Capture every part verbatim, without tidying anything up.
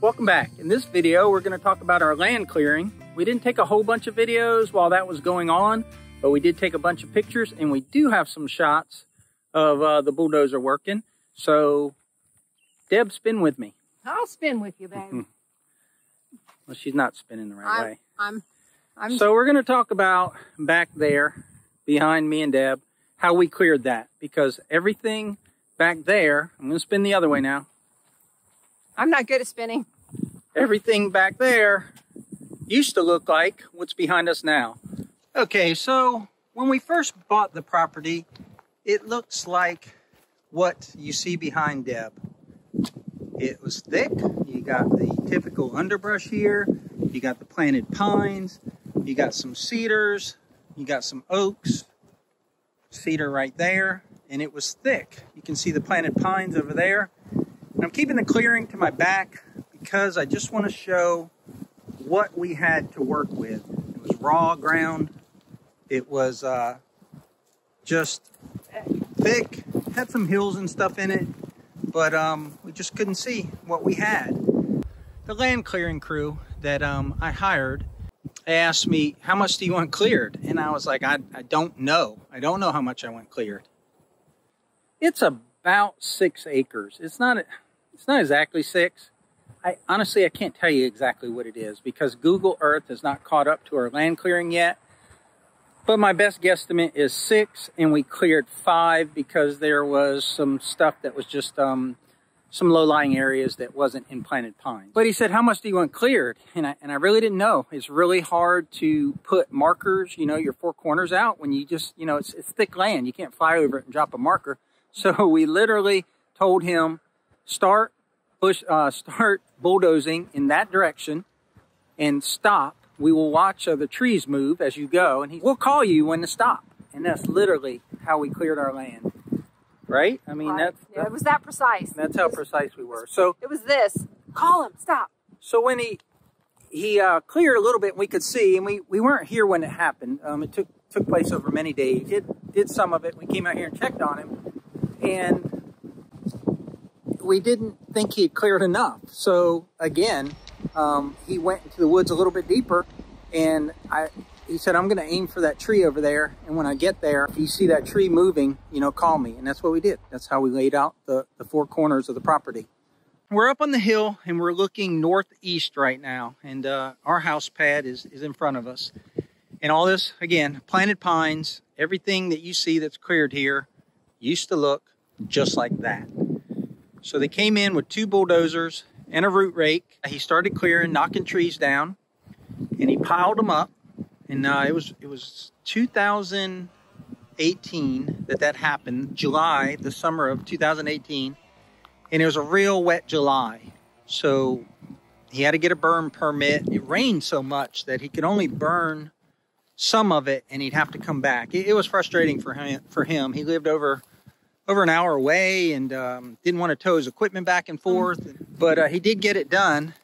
Welcome back. In this video, we're going to talk about our land clearing. We didn't take a whole bunch of videos while that was going on, but we did take a bunch of pictures, and we do have some shots of uh, the bulldozer working. So, Deb, spin with me. I'll spin with you, babe. Well, she's not spinning the right I'm, way. I'm, I'm. So we're going to talk about back there, behind me and Deb, how we cleared that. Because everything back there, I'm going to spin the other way now. I'm not good at spinning. Everything back there used to look like what's behind us now. Okay, so when we first bought the property, it looks like what you see behind Deb. It was thick. You got the typical underbrush here. You got the planted pines. You got some cedars. You got some oaks. Cedar right there. And it was thick. You can see the planted pines over there. And I'm keeping the clearing to my back because I just want to show what we had to work with. It was raw ground. It was uh, just thick. Had some hills and stuff in it, but um, we just couldn't see what we had. The land clearing crew that um, I hired asked me, how much do you want cleared? And I was like, I, I don't know. I don't know how much I want cleared. It's about six acres. It's not, it's not exactly six. I honestly, I can't tell you exactly what it is because Google Earth has not caught up to our land clearing yet. But my best guesstimate is six, and we cleared five because there was some stuff that was just um, some low-lying areas that wasn't in planted pine. But he said, how much do you want cleared? And I, and I really didn't know. It's really hard to put markers, you know, your four corners out when you just, you know, it's, it's thick land. You can't fly over it and drop a marker. So we literally told him, start, push, uh, start bulldozing in that direction and stop. We will watch uh, the trees move as you go, and he, we'll call you when to stop. And that's literally how we cleared our land, right? I mean, right. That's, yeah, that's... It was that precise. That's how was, precise we were. So it was this, call him, stop. So when he he uh, cleared a little bit, we could see, and we, we weren't here when it happened. Um, it took took place over many days. He did, did some of it. We came out here and checked on him, and we didn't think he had cleared enough. So again... Um, he went into the woods a little bit deeper, and I, he said, I'm going to aim for that tree over there. And when I get there, if you see that tree moving, you know, call me. And that's what we did. That's how we laid out the, the four corners of the property. We're up on the hill, and we're looking northeast right now. And uh, our house pad is, is in front of us. And all this, again, planted pines, everything that you see that's cleared here used to look just like that. So they came in with two bulldozers and a root rake. He started clearing, knocking trees down, and he piled them up. And uh, it was it was two thousand eighteen that that happened, July, the summer of two thousand eighteen. And it was a real wet July. So he had to get a burn permit. It rained so much that he could only burn some of it, and he'd have to come back. It, it was frustrating for him, for him. He lived over... over an hour away, and um, didn't want to tow his equipment back and forth, but uh, he did get it done.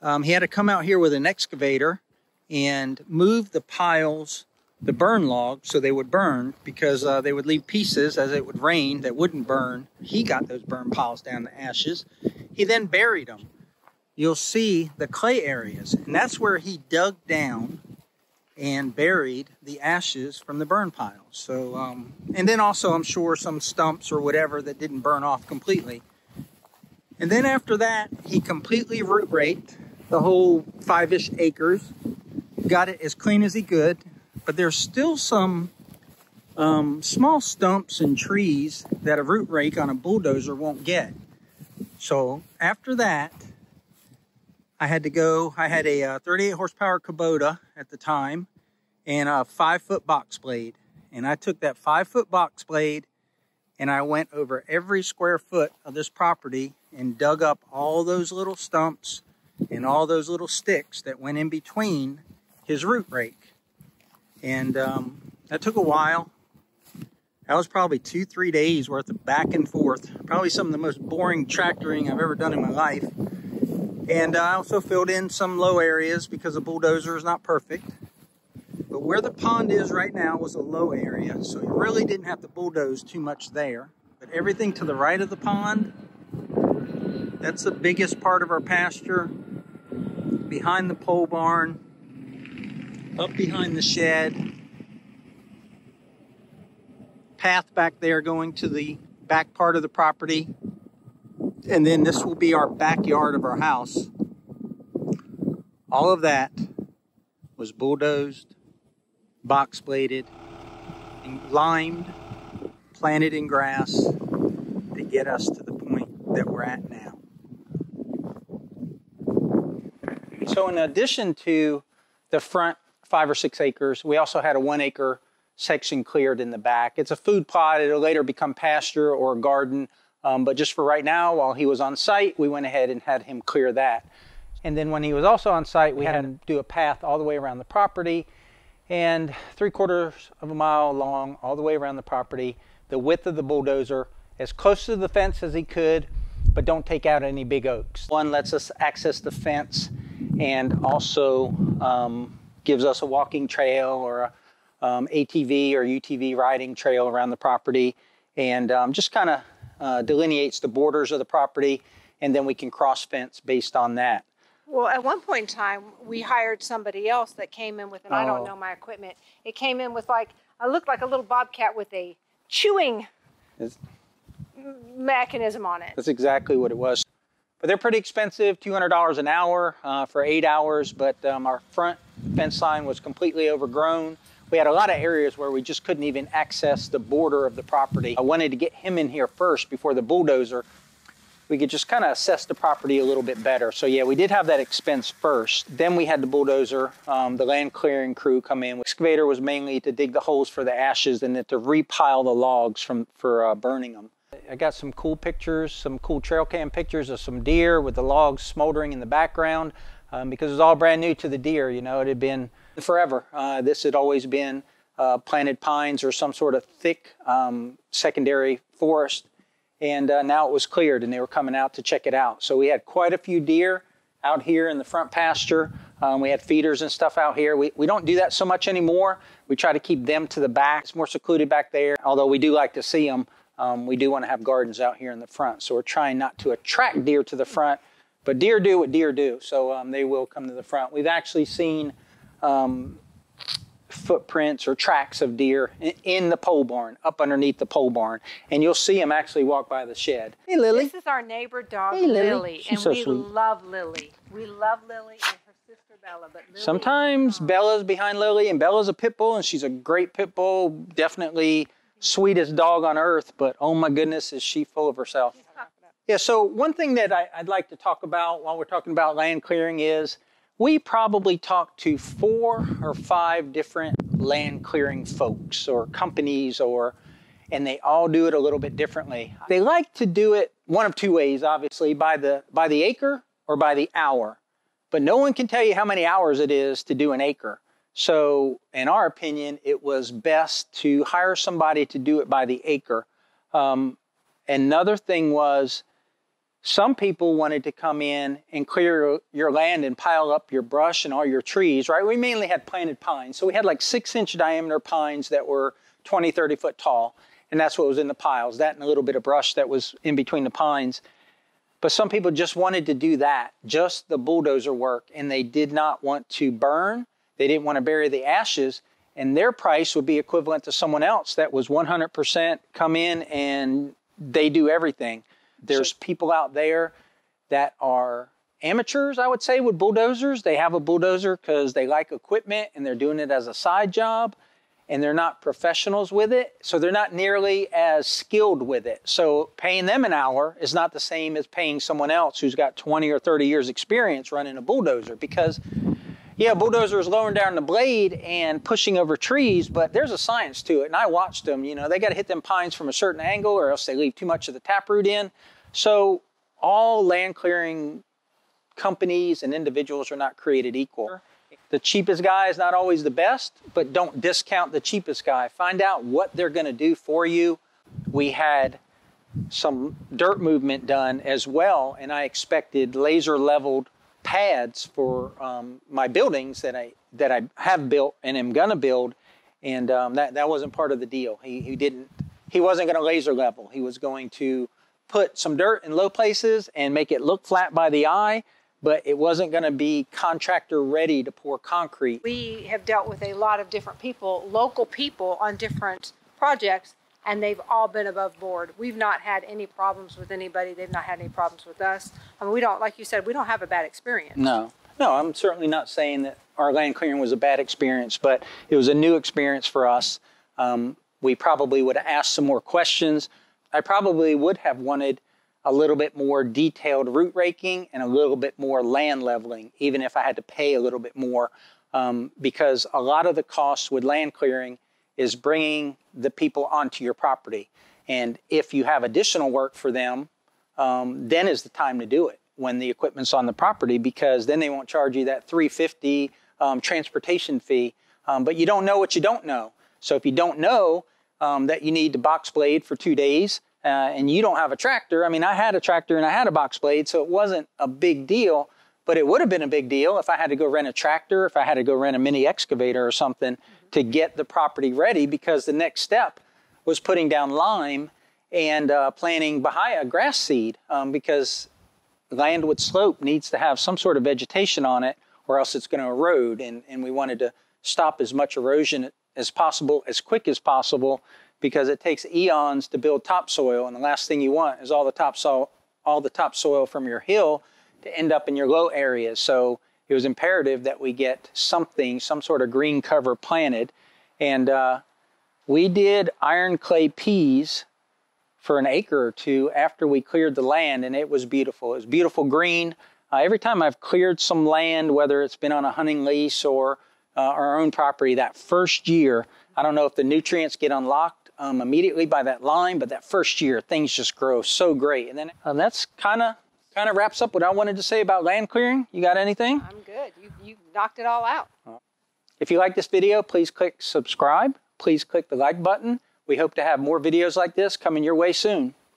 Um, he had to come out here with an excavator and move the piles, the burn logs, so they would burn, because uh, they would leave pieces as it would rain that wouldn't burn. He got those burn piles down to ashes. He then buried them. You'll see the clay areas, and that's where he dug down and buried the ashes from the burn piles. So, um, and then also I'm sure some stumps or whatever that didn't burn off completely. And then after that, he completely root raked the whole five-ish acres, got it as clean as he could, but there's still some um, small stumps and trees that a root rake on a bulldozer won't get. So after that, I had to go, I had a uh, thirty-eight horsepower Kubota at the time and a five foot box blade. And I took that five foot box blade and I went over every square foot of this property and dug up all those little stumps and all those little sticks that went in between his root rake. And um, that took a while. That was probably two, three days worth of back and forth. Probably some of the most boring tractoring I've ever done in my life. And I also filled in some low areas because the bulldozer is not perfect. But where the pond is right now was a low area, so you really didn't have to bulldoze too much there. But everything to the right of the pond That's the biggest part of our pasture, behind the pole barn, up behind the shed, path back there going to the back part of the property, and then this will be our backyard of our house. All of that was bulldozed, box bladed, and limed, planted in grass to get us to the point that we're at now. So in addition to the front five or six acres, we also had a one acre section cleared in the back. It's a food plot. It'll later become pasture or a garden. Um, but just for right now, while he was on site, we went ahead and had him clear that. And then when he was also on site, we had him do a path all the way around the property, and three quarters of a mile long all the way around the property, the width of the bulldozer, as close to the fence as he could, but don't take out any big oaks. One lets us access the fence and also um, gives us a walking trail or a um, A T V or U T V riding trail around the property, and um, just kind of uh, delineates the borders of the property, and then we can cross fence based on that. Well, at one point in time, we hired somebody else that came in with, and oh. I don't know my equipment. It came in with like, I looked like a little bobcat with a chewing it's, mechanism on it. That's exactly what it was. But they're pretty expensive, two hundred dollars an hour uh, for eight hours, but um, our front fence line was completely overgrown. We had a lot of areas where we just couldn't even access the border of the property. I wanted to get him in here first before the bulldozer. We could just kind of assess the property a little bit better. So yeah, we did have that expense first. Then we had the bulldozer, um, the land clearing crew come in. The excavator was mainly to dig the holes for the ashes and then to repile the logs from, for uh, burning them. I got some cool pictures, some cool trail cam pictures of some deer with the logs smoldering in the background, um, because it was all brand new to the deer, you know, it had been forever. Uh, this had always been uh, planted pines or some sort of thick um, secondary forest. And uh, now it was cleared and they were coming out to check it out. So we had quite a few deer out here in the front pasture. Um, we had feeders and stuff out here. We, we don't do that so much anymore. We try to keep them to the back. It's more secluded back there. Although we do like to see them, um, we do want to have gardens out here in the front. So we're trying not to attract deer to the front, but deer do what deer do. So um, they will come to the front. We've actually seen um, footprints or tracks of deer in the pole barn, up underneath the pole barn, and you'll see him actually walk by the shed. Hey, Lily. This is our neighbor dog, hey, Lily. Lily, and so we sweet. love Lily. We love Lily and her sister Bella. But Lily sometimes Bella's behind Lily, and Bella's a pit bull, and she's a great pit bull, definitely sweetest dog on earth. But oh my goodness, is she full of herself? Yeah. So one thing that I, I'd like to talk about while we're talking about land clearing is, we probably talked to four or five different land clearing folks or companies, or, and they all do it a little bit differently. They like to do it one of two ways, obviously, by the, by the acre or by the hour. But no one can tell you how many hours it is to do an acre. So in our opinion, it was best to hire somebody to do it by the acre. Um, another thing was, some people wanted to come in and clear your land and pile up your brush and all your trees, right? We mainly had planted pines. So we had like six inch diameter pines that were twenty, thirty foot tall. And that's what was in the piles, that and a little bit of brush that was in between the pines. But some people just wanted to do that, just the bulldozer work. And they did not want to burn. They didn't want to bury the ashes. And their price would be equivalent to someone else that was one hundred percent come in and they do everything. There's people out there that are amateurs, I would say, with bulldozers. They have a bulldozer because they like equipment and they're doing it as a side job, and they're not professionals with it. So they're not nearly as skilled with it. So paying them an hour is not the same as paying someone else who's got twenty or thirty years experience running a bulldozer, because yeah, bulldozer is lowering down the blade and pushing over trees, but there's a science to it. And I watched them, you know, they got to hit them pines from a certain angle or else they leave too much of the taproot in. So all land clearing companies and individuals are not created equal. The cheapest guy is not always the best, but don't discount the cheapest guy. Find out what they're going to do for you. We had some dirt movement done as well, and I expected laser leveled pads for um, my buildings that I that I have built and am gonna build, and um, that that wasn't part of the deal. He he didn't he wasn't gonna laser level. He was going to put some dirt in low places and make it look flat by the eye, but it wasn't going to be contractor ready to pour concrete. We have dealt with a lot of different people, local people on different projects, and they've all been above board. We've not had any problems with anybody. They've not had any problems with us. I mean, we don't, like you said, we don't have a bad experience. No, no, I'm certainly not saying that our land clearing was a bad experience, but it was a new experience for us. Um, we probably would have asked some more questions. I probably would have wanted a little bit more detailed root raking and a little bit more land leveling, even if I had to pay a little bit more, um, because a lot of the costs with land clearing is bringing the people onto your property. And if you have additional work for them, um, then is the time to do it when the equipment's on the property, because then they won't charge you that three hundred fifty dollars um, transportation fee. Um, but you don't know what you don't know. So if you don't know um, that you need to box blade for two days uh, and you don't have a tractor, I mean, I had a tractor and I had a box blade, so it wasn't a big deal, but it would have been a big deal if I had to go rent a tractor, if I had to go rent a mini excavator or something to get the property ready, because the next step was putting down lime and uh, planting Bahia grass seed, um, because land with slope needs to have some sort of vegetation on it or else it's going to erode. And, and we wanted to stop as much erosion as possible, as quick as possible, because it takes eons to build topsoil. And the last thing you want is all the topsoil, all the topsoil from your hill to end up in your low areas. So it was imperative that we get something, some sort of green cover planted. And uh, we did iron clay peas for an acre or two after we cleared the land, and it was beautiful. It was beautiful green. Uh, every time I've cleared some land, whether it's been on a hunting lease or uh, our own property, that first year, I don't know if the nutrients get unlocked um, immediately by that lime, but that first year, things just grow so great. And then and that's kind of Kind of wraps up what I wanted to say about land clearing. You got anything? I'm good. You, you knocked it all out. If you like this video, please click subscribe. Please click the like button. We hope to have more videos like this coming your way soon.